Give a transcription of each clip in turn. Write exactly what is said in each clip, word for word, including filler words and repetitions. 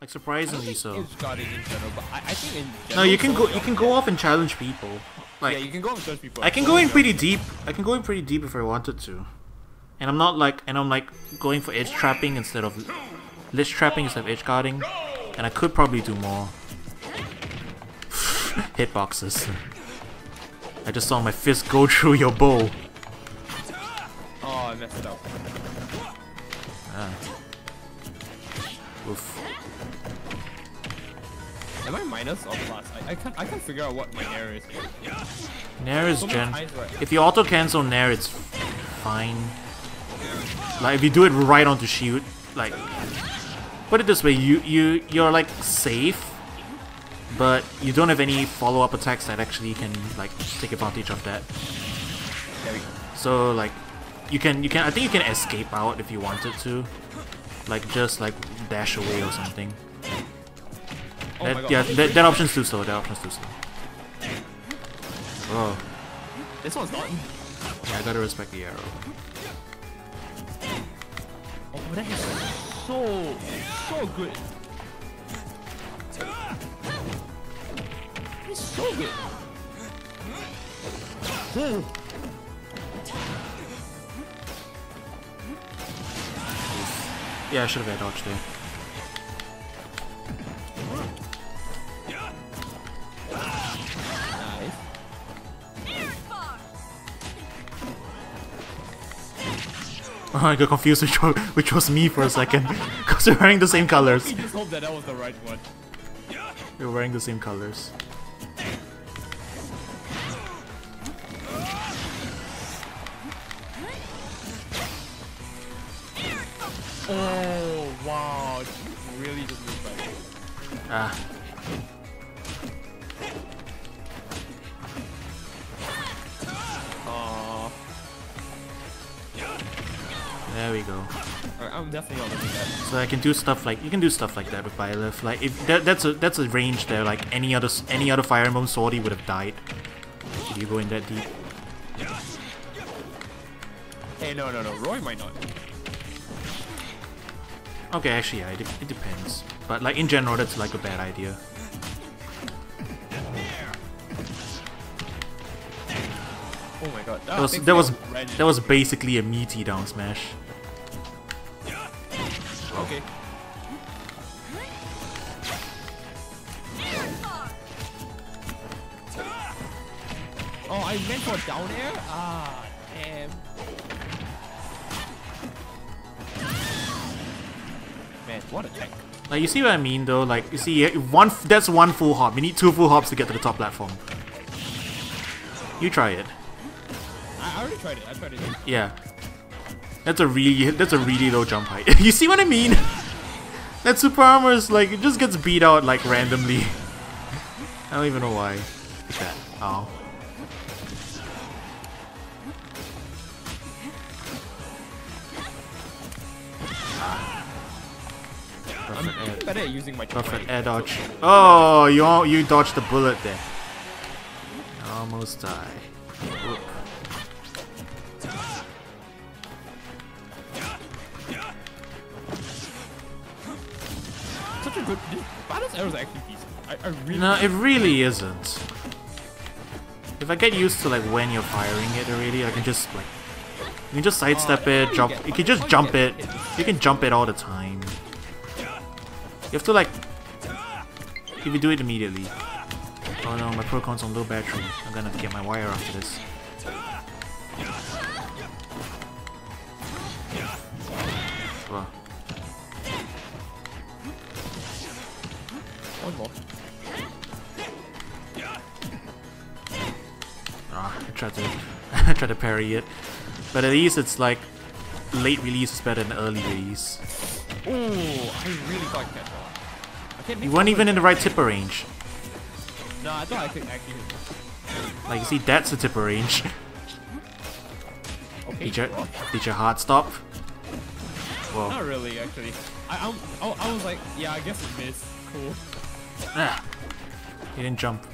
Like surprisingly so. In general, but I, I think in general, no, you can go. You can go off and challenge people. Like, yeah, you can go off and challenge people. I can go in pretty deep. I can go in pretty deep if I wanted to, and I'm not like, and I'm like going for edge trapping instead of lich trapping instead of edge guarding, and I could probably do more hitboxes. I just saw my fist go through your bow. Oh, I messed it up. Ah. Oof. Am I minus or plus? I, I can't I can't figure out what my Nair is. Nair is gen. If you auto cancel Nair, it's fine. Like if you do it right onto shield, like put it this way, you you you're like safe, but you don't have any follow up attacks that actually can like take advantage of that. So like you can you can I think you can escape out if you wanted to, like just like dash away or something. Oh that, yeah, that, that option's too slow, that option's too slow. Oh. This one's not. Yeah, I gotta respect the arrow. Oh, that is so, so good. It's so good. Oh. Yeah, I should have had dodge there. I got confused which was, which was me for a second, because we're wearing the same colors. I just hope that that was the right one. We're wearing the same colors. Oh wow! Really just missed that. Ah. There we go. Right, I'm definitely gonna do that. So I can do stuff like you can do stuff like that with Byleth. Like if that, that's a that's a range there. Like any other any other Fire Emblem swordy would have died if you go in that deep. Hey, no, no, no. Roy might not. Okay, actually, yeah, it, it depends. But like in general, that's like a bad idea. Oh my god! That, that was that was, that was basically a meaty down smash. Okay. Oh, I went for down air? Ah, damn. Man, what a tank. Like, you see what I mean though? Like, you see, one that's one full hop. You need two full hops to get to the top platform. You try it. I already tried it, I tried it. Yeah. That's a really, that's a really low jump height. You see what I mean? That super armor is like, it just gets beat out like randomly. I don't even know why. Look at that. Oh. I'm better at using my perfect air dodge. Oh, you, all, you dodged the bullet there. Almost die. Oop. Such a good. Battle's arrows are actually decent. I, I really no, it really isn't. If I get used to like when you're firing it already, I can just like you can just sidestep uh, it, jump. You, you can just jump it. it. You can jump it all the time. You have to like if you do it immediately. Oh no, my ProCon's on low battery. I'm gonna have to get my wire after this. Wow. One more. Ah, I tried to, I tried to parry it, but at least it's like late release is better than early release. Oh, I really like that one. You weren't even in the right tipper range. No, I thought I could actually hit him. Like, you see, that's the tipper range. Okay, did, your, did your heart stop? Whoa. Not really, actually. I, I, I was like, yeah, I guess it missed. Cool. Ah. He didn't jump.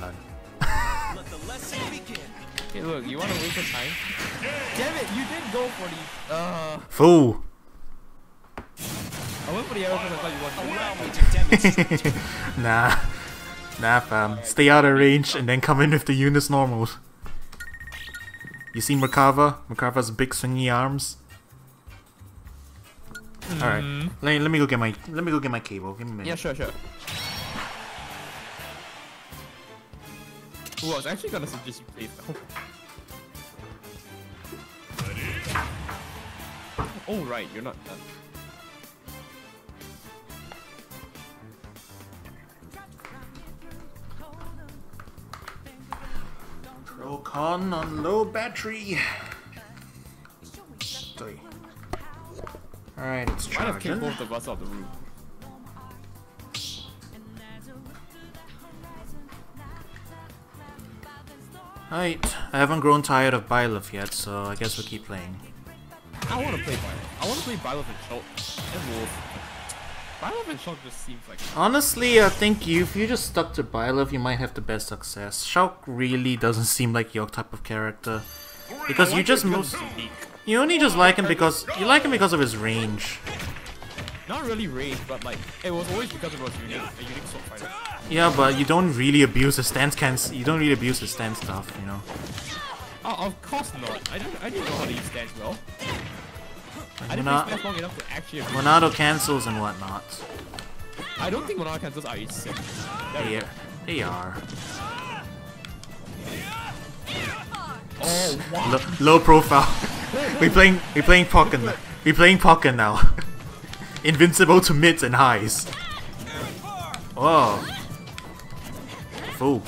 None. Let the lesson begin. Hey, look, you want to wait for time? Damn it, you did go for the... Uh... Fool! I went for the open, I thought you wanted to. Nah. Nah, fam. Stay out of range and then come in with the units normals. You see Makava? Makava's big swingy arms. Mm. Alright. Let, let me go get my let me go get my cable. Give me a minute. Yeah, sure, sure. Ooh, I was actually gonna suggest you play though. Oh right, you're not done. ProCon on low battery. Alright, it's trying to kick both of us off the roof. Alright, I haven't grown tired of Byleth yet, so I guess we'll keep playing. I want to play Byleth. I want to play Byleth and Shulk and Wolf. Byleth and Shulk just seems like... Honestly, I think you, if you just stuck to Byleth, you might have the best success. Shulk really doesn't seem like your type of character. Because you just most... You only just like him because... You like him because of his range. Not really range, but like... It was always because of his unique, a unique sword fighter. Yeah, but you don't really abuse his stance cans. You don't really abuse his stance stuff, you know. Oh, of course not. I don't. I didn't know how to use stance well. I didn't play stance long enough to actually. Monado cancels and whatnot. I don't think Monado cancels are sick. Yeah, they are. Oh wow. Low, low profile. we playing. We playing Pokken. We playing Pokken now. Invincible to mids and highs. Whoa. Fool.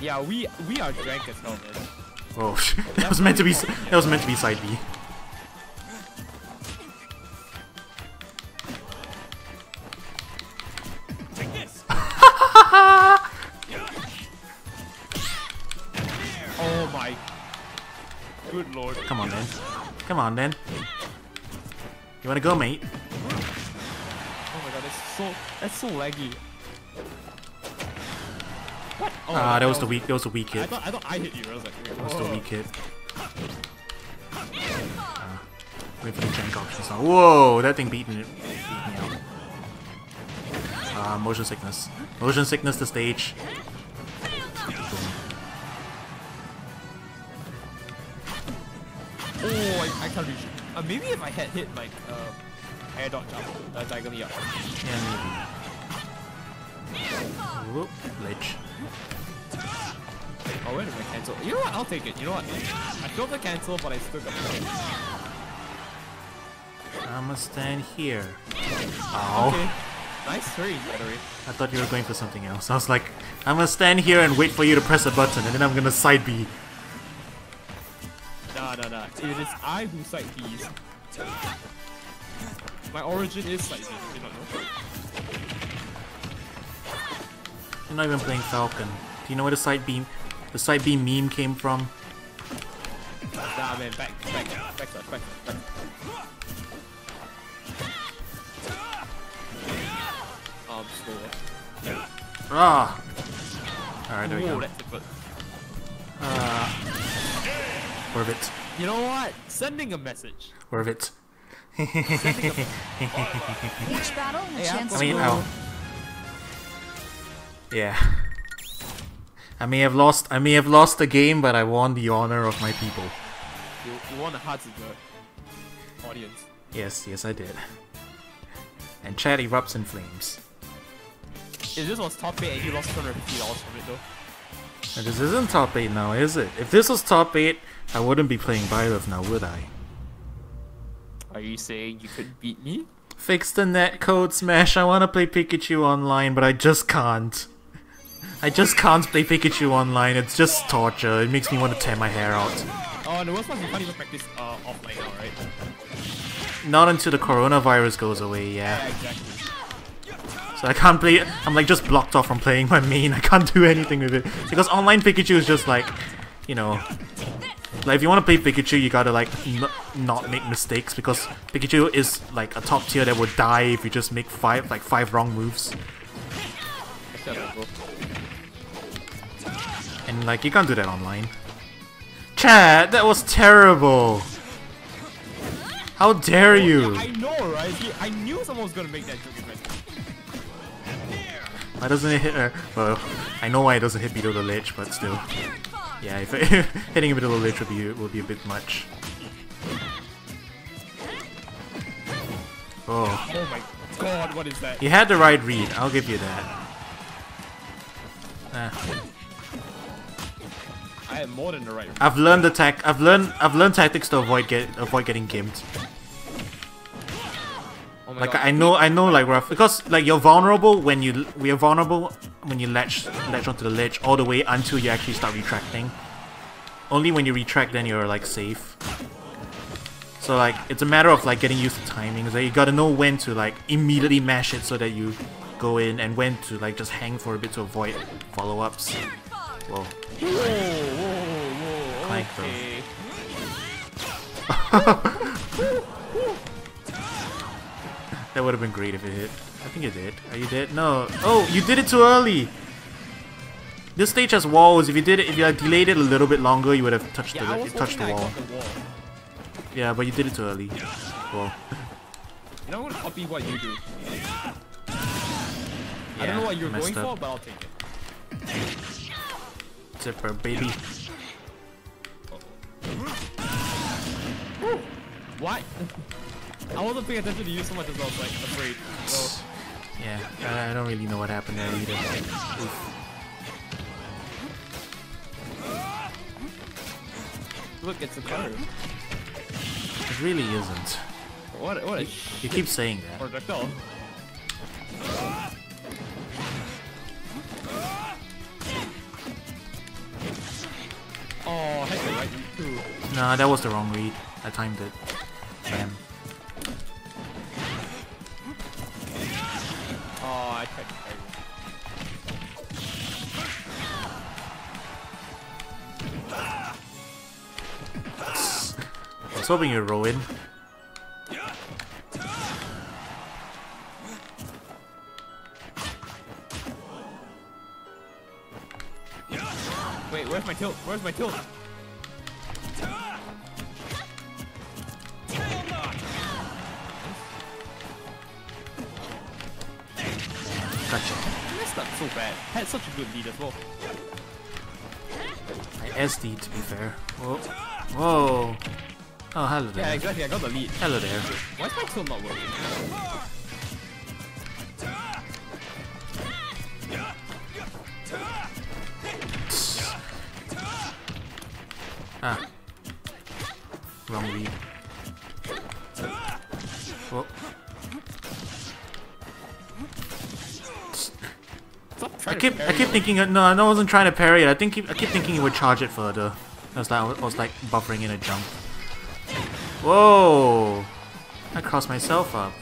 Yeah, we we are drank as hell, man. Oh shit! That was meant to be. That was meant to be side B. Take this. Oh my! Good lord! Come on, then. Come on, then. You wanna go, mate? Oh my god! That's so. That's so laggy. What? Oh, ah, that was the weak. That was a weak hit. I thought I, thought I hit you. I was like, oh. That was the weak hit. Uh, wait for the jank options. Now. Whoa, that thing beat me, beat me out. Ah, uh, motion sickness. Motion sickness to stage. Oh, I, I can't reach you. Uh, maybe if I had hit like uh, air dodge jump, uh, diagonally up. Yeah, maybe. Whoop, Lich. Oh, wait a minute, cancel. You know what? I'll take it. You know what? I killed the cancel, but I still got it. I'ma stand here. Ow. Okay. Nice three, battery. I thought you were going for something else. I was like, I'ma stand here and wait for you to press a button, and then I'm gonna side B. Nah, nah, nah. It is I who side B's. My origin is side B. You don't know. I'm not even playing Falcon. Do you know where the side beam, the side beam meme came from? Nah, man, back, back, back, back, back, back. Arm score. Ah. All right, there we go. Ah. Uh, Orbit. You know what? Sending a message. Orbit. Each battle, a chance to win. Yeah. I may have lost I may have lost the game, but I won the honor of my people. You, you won the hearts of the audience. Yes, yes I did. And chat erupts in flames. If this was top eight and you lost two hundred fifty dollars from it though. Now, this isn't top eight now, is it? If this was top eight, I wouldn't be playing Byleth now, would I? Are you saying you could beat me? Fix the netcode, Smash. I wanna play Pikachu online, but I just can't. I just can't play Pikachu online, it's just torture. It makes me want to tear my hair out. Oh, and the worst part is you can't even practice uh, offline now, right? Not until the coronavirus goes away, yeah. Yeah, exactly. So I can't play it. I'm like just blocked off from playing my main. I can't do anything with it. Because online Pikachu is just like, you know... Like, if you want to play Pikachu, you gotta, like, n not make mistakes, because Pikachu is, like, a top tier that would die if you just make five, like, five wrong moves. And, like, you can't do that online. Chat, that was terrible! How dare you? Oh, yeah, I know, right? I knew someone was gonna make that joke. Why doesn't it hit her? Well, I know why it doesn't hit Beedle the Lich, but still. Yeah, if it, hitting a Beedle the Lich would be would be a bit much. Oh. Oh my god, what is that? He had the right read, I'll give you that. Ah. I have more than the right read. I've learned attack. I've learned. I've learned tactics to avoid get avoid getting gimped. Oh my like god. I know. I know. Like rough because like you're vulnerable when you we are vulnerable when you latch latch onto the ledge all the way until you actually start retracting. Only when you retract then you're like safe. So like it's a matter of like getting used to timing. Like you gotta know when to like immediately mash it so that you go in and when to like just hang for a bit to avoid follow-ups. Whoa. Whoa, whoa, whoa. Clank though. That would have been great if it hit. I think it did. Are you dead? No. Oh, you did it too early. This stage has walls. If you did it, if you had delayed it a little bit longer, you would have touched yeah, the touched the wall. the wall. Yeah, but you did it too early. Yeah. Well. You know, I'm gonna copy what you do. Yeah, I don't know what you're going up. for, but I'll take it. Zipper, baby. Uh-oh. What? I wasn't paying attention to you so much as I was like afraid. So. Yeah, I don't really know what happened there either. Oof. Look, it's a cutter. It really isn't. What? What? You, you keep saying that. Projectile. Oh, heck, right too. Nah, that was the wrong read. I timed it. Bam. Oh, I tried to carry it. I was hoping you'd roll in. Wait, where's my tilt? Where's my tilt? Gotcha. That's not so bad. I had such a good lead as well. I S D to be fair. Whoa. Whoa. Oh, hello there. Yeah, exactly. I got the lead. Hello there. Why is my tilt not working? Ah. Wrong lead. Whoa. I keep, I keep thinking, no, I wasn't trying to parry it. I think, I keep thinking it would charge it further. I was like, I was like buffering in a jump. Whoa! I crossed myself up.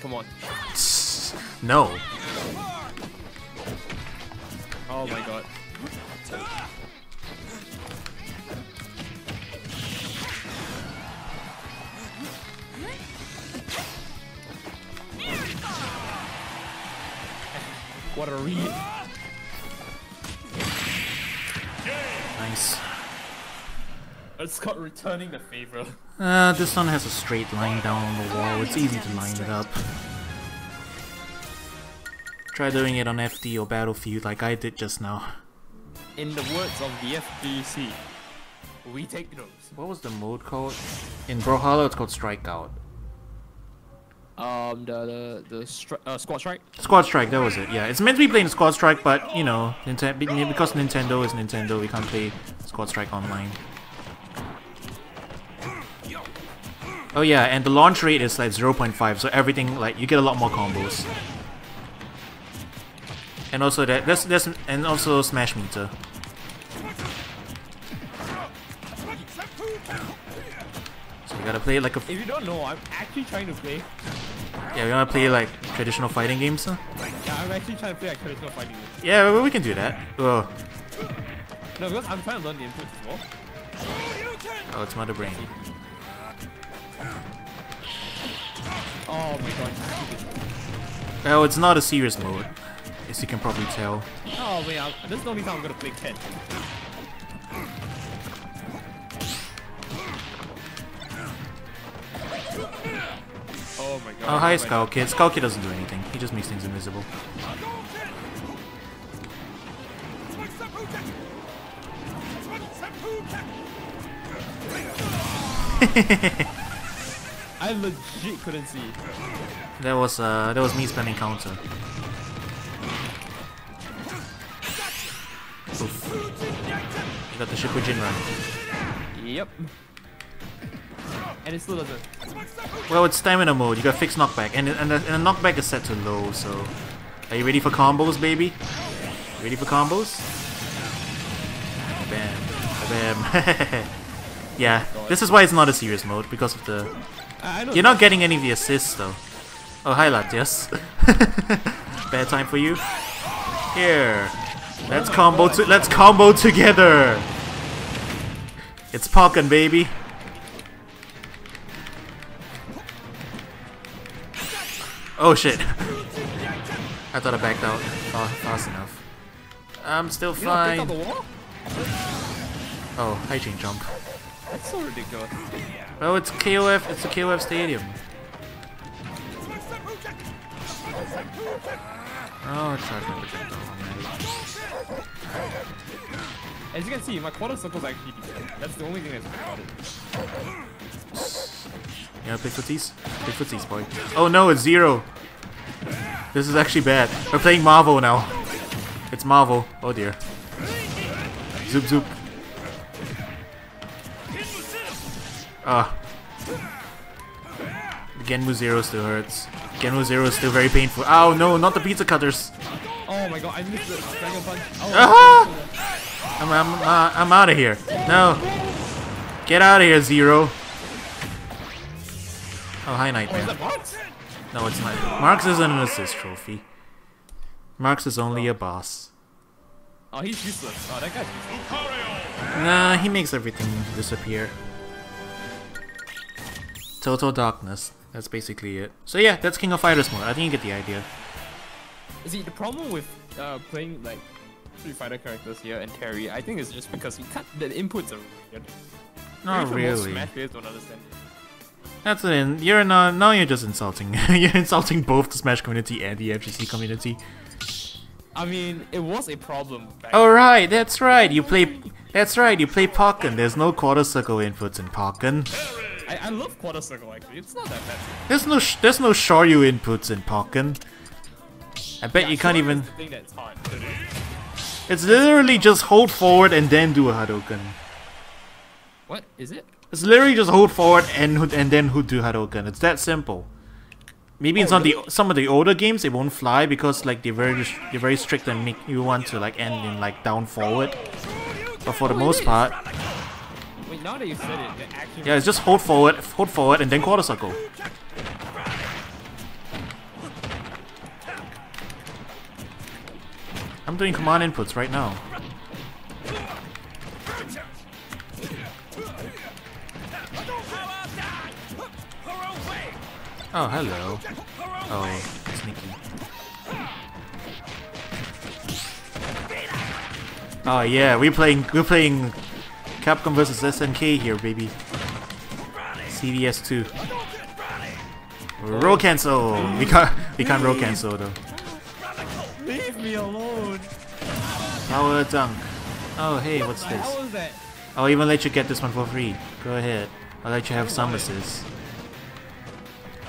Come on. No. Oh my god. What a read. Nice. It's got returning the favor. Uh, this one has a straight line down on the wall. It's easy to line it up. Try doing it on F D or Battlefield like I did just now. In the words of the F D C, we take those. What was the mode called? In Brawlhalla it's called Strikeout. Um, the the, the stri uh, Squad Strike? Squad Strike, that was it, yeah. It's meant to be playing Squad Strike, but, you know, Ninten because Nintendo is Nintendo, we can't play Squad Strike online. Oh yeah, and the launch rate is like zero point five, so everything, like, you get a lot more combos. And also that, that's, that's, and also Smash Meter. So you gotta play like a... If you don't know, I'm actually trying to play... Yeah, we wanna play like traditional fighting games, huh? Yeah, I'm actually trying to play like traditional fighting games. Yeah, well, we can do that. Oh. No, because I'm trying to learn the inputs as well. Oh, it's Mother Brain. Oh my god. Well, it's not a serious mode, as you can probably tell. Oh wait, this is the only time I'm gonna play Ken. Oh my god. Oh, hi, Skull Kid. Skull Kid doesn't do anything. He just makes things invisible. I legit couldn't see. That was uh, that was me spamming counter. Oof. You got the Shippo Jin run. Yep. And it still doesn't. Well, it's stamina mode. You got fixed knockback, and and the, and the knockback is set to low. So, are you ready for combos, baby? Ready for combos? Bam, bam. Yeah, this is why it's not a serious mode, because of the... I don't You're not getting any of the assists, though. Oh, hi, Latios. Bad time for you. Here. Let's combo to Let's combo together! It's Pokken, baby. Oh, shit. I thought I backed out oh, fast enough. I'm still fine. Oh, high chain jump. That's so ridiculous. Well, it's K O F. It's a K O F stadium. Oh, it's hard to project on me. As you can see, my quarter circle's actually defense. That's the only thing that's important. You know, big footies? Big footies, boy. Oh no, it's zero. This is actually bad. We're playing Marvel now. It's Marvel. Oh dear. Zoop zoop. Ah. Genmu Zero still hurts. Genmu Zero is still very painful. Ow, no, not the pizza cutters. Oh my god, I missed the dragon punch. Oh, ah I'm, I'm, uh, I'm out of here. No. Get out of here, Zero. Oh, hi, Nightmare. Oh, is that Marks? No, it's not. Marks isn't an assist trophy. Marks is only oh. a boss. Oh, he's useless. Oh, that guy's useless. Nah, he makes everything disappear. Total darkness. That's basically it. So yeah, that's King of Fighters mode. I think you get the idea. See, the problem with uh, playing like Street Fighter characters here and Terry, I think it's just because you can't. The inputs are weird. Not really. Most Smash players don't understand. That's it. You're not. Now you're just insulting. You're insulting both the Smash community and the F G C community. I mean, it was a problem. All right, that's right. You play. That's right. You play Pokken. There's no quarter circle inputs in Pokken. I, I love quarter circle actually, it's not that bad. There's no sh there's no Shoryu inputs in Pokken. I bet yeah, you can't Shoryu even... Thing that's hard. It's literally just hold forward and then do a Hadoken. What? Is it? It's literally just hold forward and and then do Hadoken. It's that simple. Maybe oh, in some, really? the, some of the older games it won't fly because like they're very, they're very strict and make you want to like end in like down forward. But for the oh, most part... Now that you said it, it actually yeah, it's just hold forward, hold forward, and then quarter circle. I'm doing command inputs right now. Oh, hello. Oh, sneaky. Oh yeah, we're playing. We're playing. Capcom versus S N K here, baby. C D S two. Roll cancel. We can't. We can't roll cancel though. Leave me alone. Power dunk. Oh hey, what's this? I'll even let you get this one for free. Go ahead. I'll let you have some assists.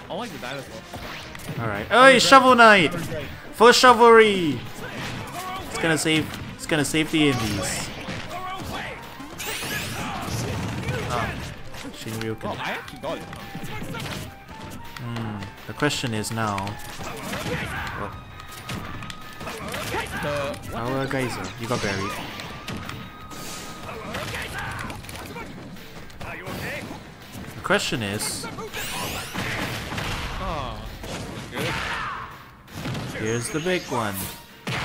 I like the dinosaur. All right. Hey, Shovel Knight for chivalry. It's gonna save. It's gonna save the indies. Well, I actually got it. Mm, the question is now. What? Power geyser. You got buried. The question is. Oh, good. Here's the big one.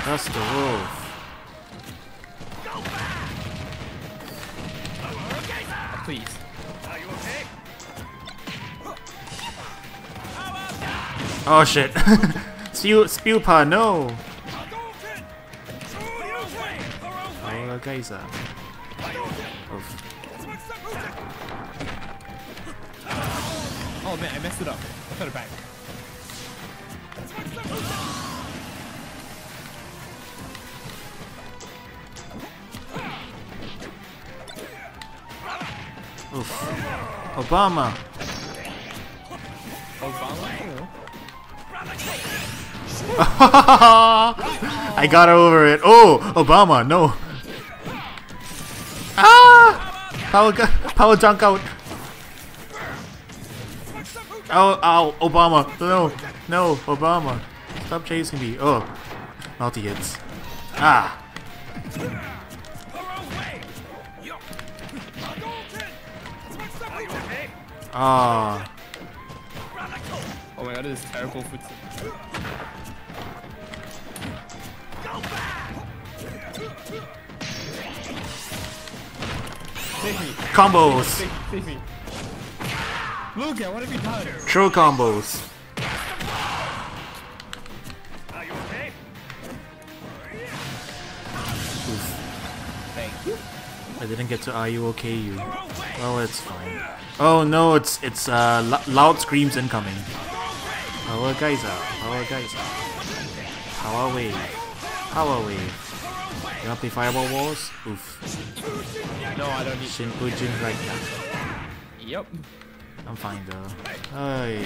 That's the wolf. Oh, please. Oh shit. Spew, Spewpa, no! Power geyser. Oof. Oh man, I messed it up. I put it back. Obama. Obama? I got over it. Oh, Obama, no. Ah! Power, power junk out. Ow, ow, Obama. No, no, Obama. Stop chasing me. Oh, multi hits. Ah. Ah. Oh my god, it is terrible for two. Combos! Save me, save me. Look at what have you done? True combos. Are you okay? Oof. Thank you. I didn't get to are you okay you. Oh, it's fine. Oh no, it's it's uh loud screams incoming. Power geyser, power geyser. Power wave. Power wave. You want to play fireball walls? Oof. No, I don't need Shippo Jin right now. Yep. I'm fine though. Hey.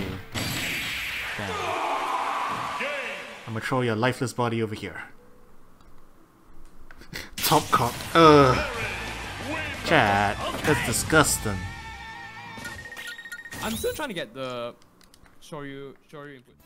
I'm gonna throw your lifeless body over here. Top cop. Ugh. Chat. That's disgusting. I'm still trying to get the Shoryu Shoryu input.